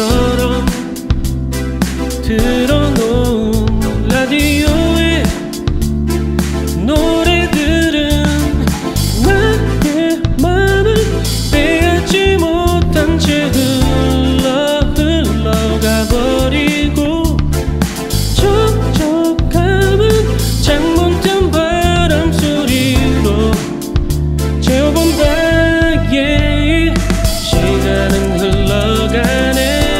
처럼 틀어놓은 라디오에 노래들은 나의 맘을 빼앗지 못한 채 흘러가버리고 촉촉함은 창문틈 바람소리로 채워본다. yeah. 시간은 흘러가네.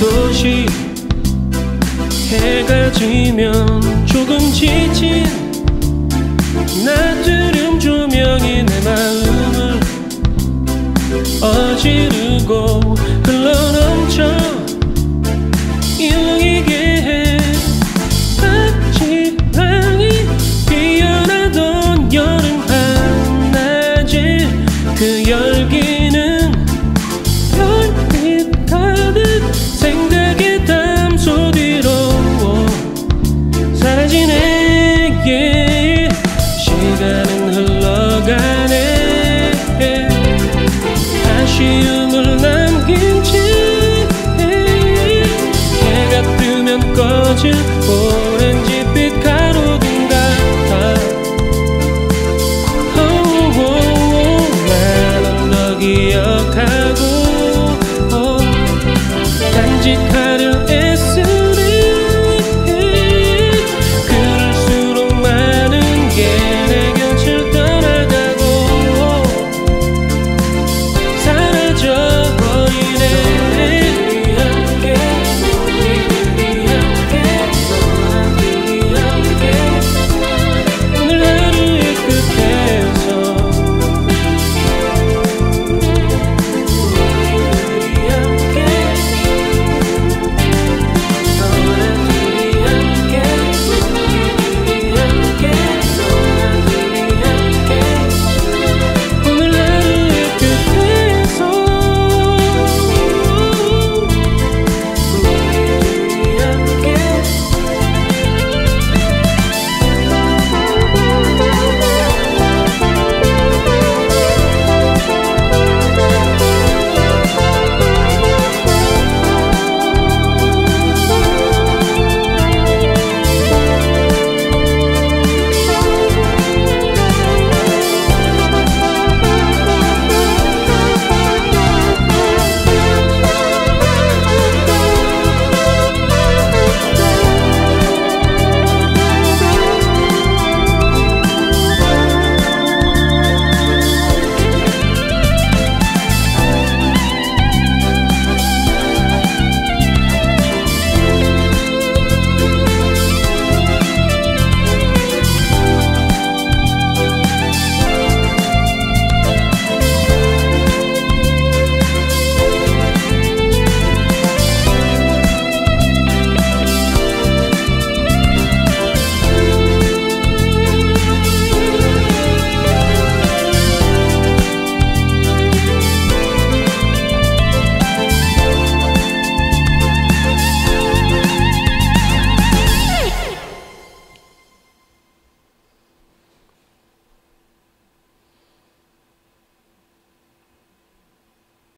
도시 해가 지면 조금 지친 나트륨 조명이 내 마음을 어지르고